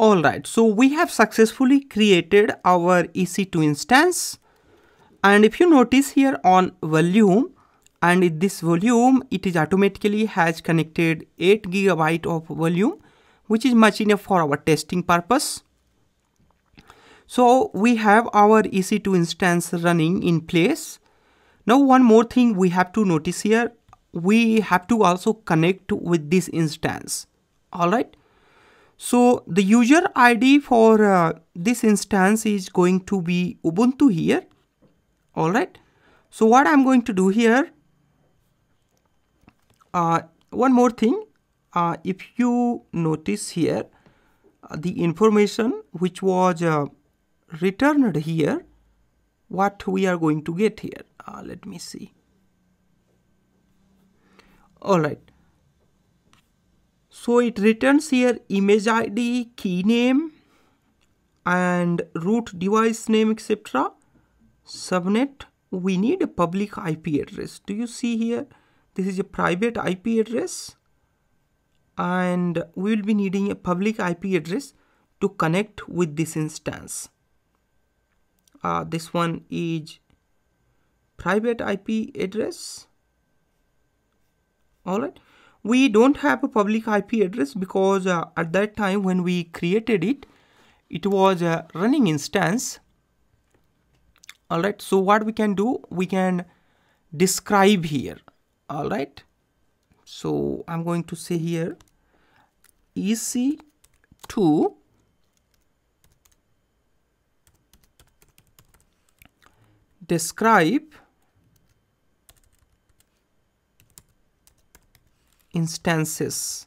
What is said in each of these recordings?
Alright, so we have successfully created our EC2 instance. And if you notice here on volume, and in this volume, it is automatically has connected 8 GB of volume, which is much enough for our testing purpose. So we have our EC2 instance running in place. Now one more thing we have to notice here, we have to also connect with this instance. Alright. So the user ID for this instance is going to be Ubuntu here. Alright. So what I'm going to do here, one more thing, if you notice here, the information which was returned here, what we are going to get here, let me see. Alright, so it returns here image ID, key name, and root device name, etc. Subnet. We need a public IP address. Do you see here? This is a private IP address, and we will be needing a public IP address to connect with this instance. This one is private IP address. Alright, we don't have a public IP address because at that time when we created it, it was a running instance. Alright, so what we can do, we can describe here. Alright, so I'm going to say here EC2 describe instances.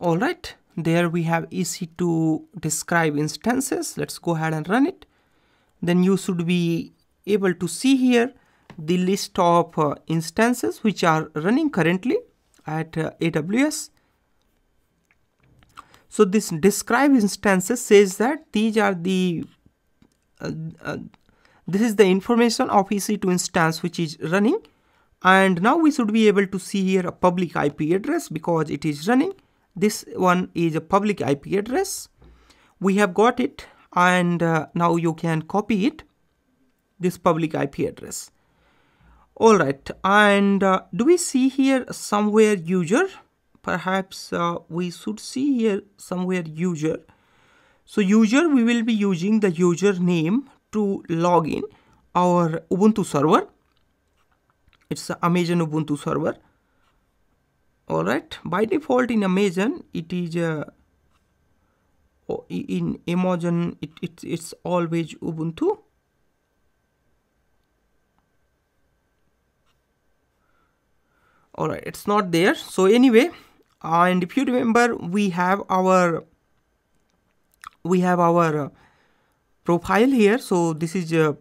Alright, there we have EC2 describe instances. Let's go ahead and run it. Then you should be able to see here the list of instances which are running currently at AWS. So this describe instances says that these are the this is the information of EC2 instance which is running, and now we should be able to see here a public IP address because it is running. This one is a public IP address. We have got it. And now you can copy it, this public IP address. Alright, and do we see here somewhere user? Perhaps we should see here somewhere user. So user, we will be using the username to log in our Ubuntu server. It's Amazon Ubuntu server. Alright, by default in Amazon, it is in Amazon, it's always Ubuntu. Alright, it's not there. So anyway, and if you remember, we have our profile here. So this is a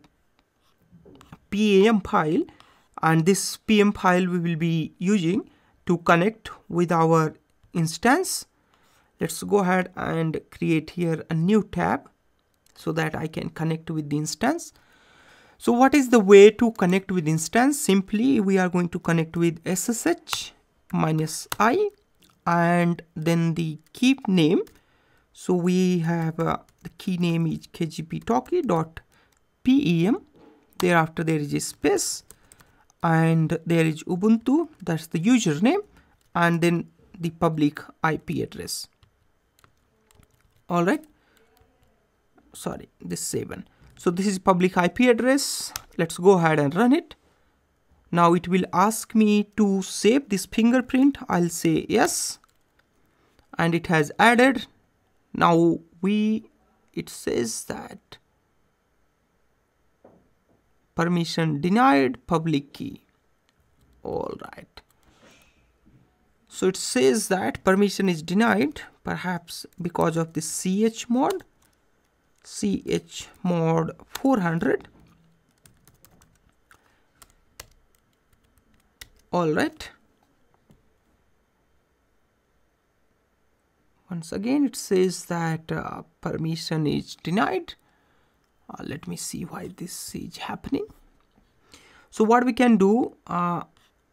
PEM file, and this PEM file we will be using to connect with our instance. Let's go ahead and create here a new tab so that I can connect with the instance. So what is the way to connect with instance? Simply, we are going to connect with SSH -i and then the key name. So we have the key name is kgptalkie.pem. Thereafter, there is a space and there is Ubuntu. That's the username, and then the public IP address. Alright, sorry, this 7. So this is public IP address. Let's go ahead and run it. Now it will ask me to save this fingerprint. I'll say yes. And it has added. Now it says that permission denied, public key. Alright. So it says that permission is denied, perhaps because of the chmod 400. Alright. Once again, it says that permission is denied. Let me see why this is happening. So what we can do,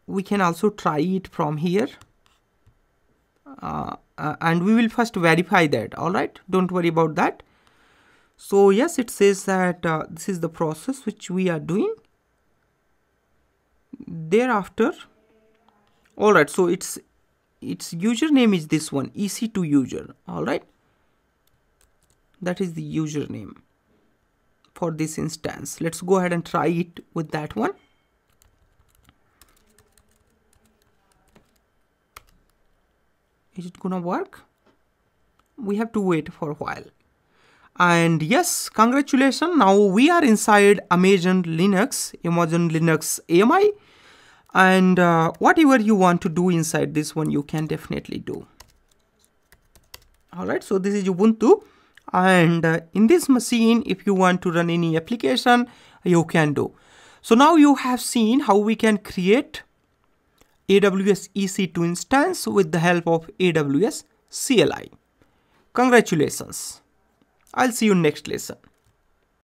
we can also try it from here. and we will first verify that. All right, don't worry about that. So yes, it says that this is the process which we are doing. Thereafter, all right, so its username is this one, EC2 user. All right, that is the username for this instance. Let's go ahead and try it with that one. Is it gonna work? We have to wait for a while. And yes, congratulations, now we are inside Amazon Linux AMI, and whatever you want to do inside this one, you can definitely do. All right, so this is Ubuntu, and in this machine, if you want to run any application, you can do. So now you have seen how we can create AWS EC2 instance with the help of AWS CLI. Congratulations. I'll see you next lesson.